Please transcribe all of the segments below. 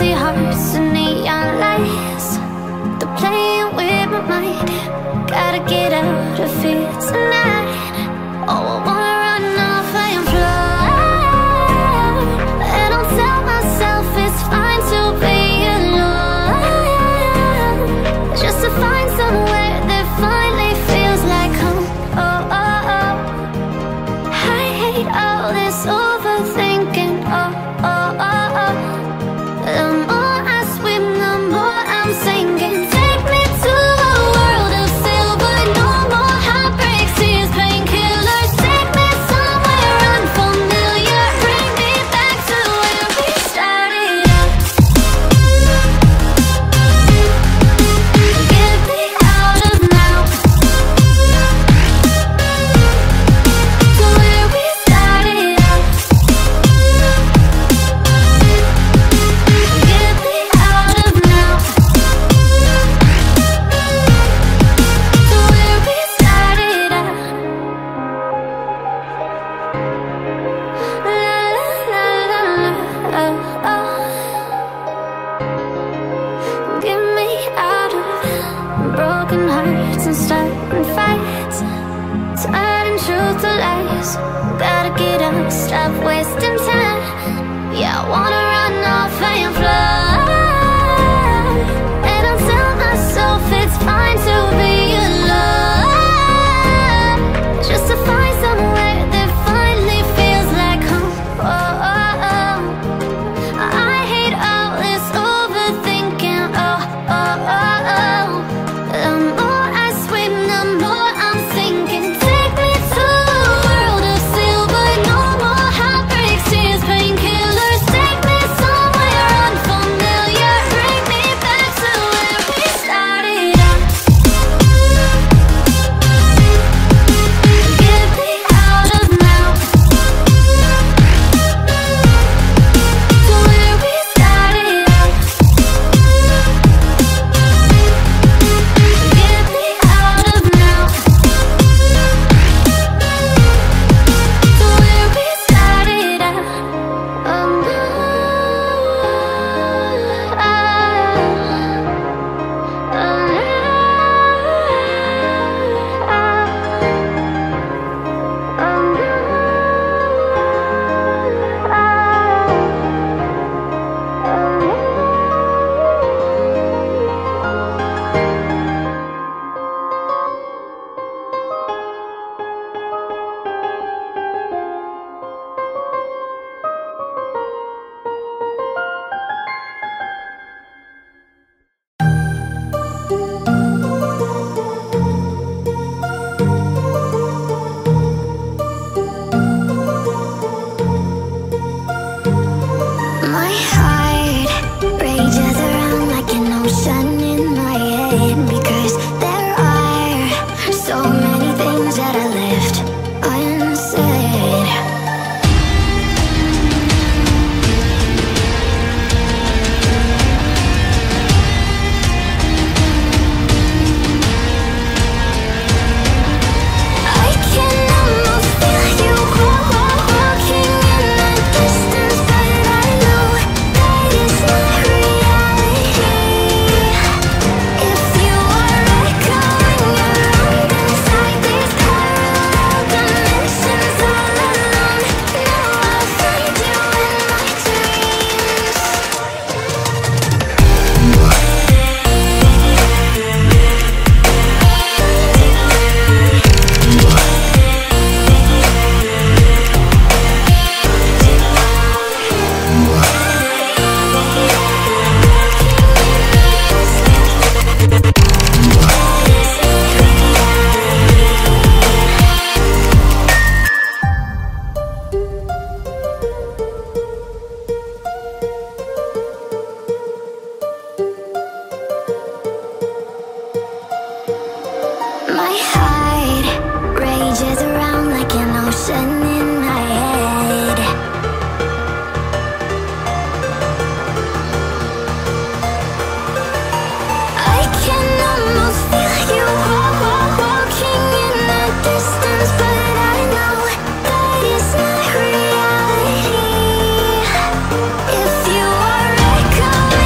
empty hearts and neon lights, they're playing with my mind. Gotta get out of here tonight. Oh, I wanna run off and fly, and I'll tell myself it's fine to be alone, just to find somewhere that finally feels like home. Oh, oh, oh, I hate all this overthinking. Oh, oh, oh, oh. The more I swim, the more I'm sinking. Take me to a world of silver, no more heartbreaks, tears, painkillers. Take me somewhere unfamiliar, bring me back to where we started out. Get me out of now, to where we started out. Get me out of now, to where we started out. La la la la la, oh, oh. Get me out of broken hearts and starting fights, turning truth to lies. Gotta get up, stop wasting time. Yeah, I wanna run off and fly, and I'll tell myself it's fine to be alone, just to find somewhere that finally feels like home. Oh, oh, oh. I hate all this overthinking. Oh, oh, oh, oh. The more I swim, the more I'm sinking. Take me to a world of silver, no more heartbreaks, tears, painkillers. Take me somewhere unfamiliar, bring me back to where we started out. Get me out of now, to where we started out. Get me out of now, to where we started out. My heart rages around like an ocean in my head, because there are so many things that I left unsaid. I can almost feel you walking in the distance, but I know that it's not reality. If you are echoing around inside these parallel dimensions all alone, now I'll find you in my dreams. My heart rages around like an ocean in my head. I can almost feel you walking in the distance, but I know that it's not reality. If you are echoing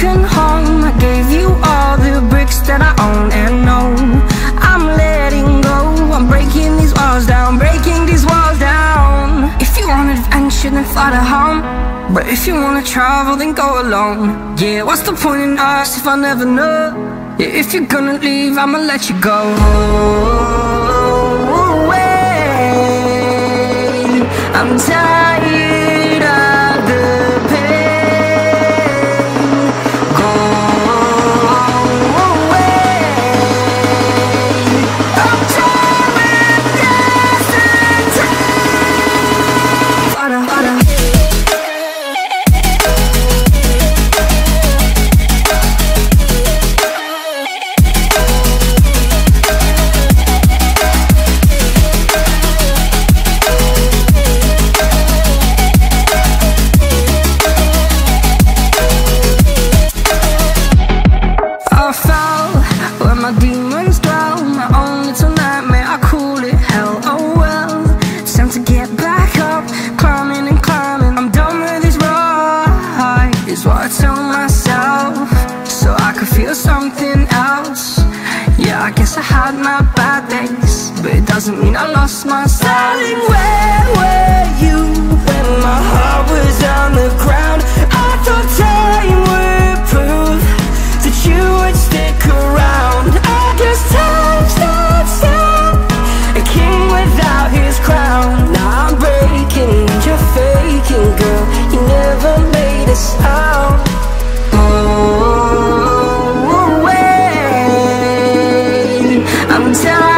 broken home. I gave you all the bricks that I own and know. I'm letting go, I'm breaking these walls down, breaking these walls down. If you want adventure, then fly to home. But if you wanna travel, then go alone. Yeah, what's the point in us if I never know? Yeah, if you're gonna leave, I'ma let you go away. I'm tired. Doesn't mean I lost my styling. Where were you when my heart was on the ground? I thought time would prove that you would stick around. I guess time's not sound, a king without his crown. Now I'm breaking, you're faking, girl. You never made a sound. Oh, away. I'm tired.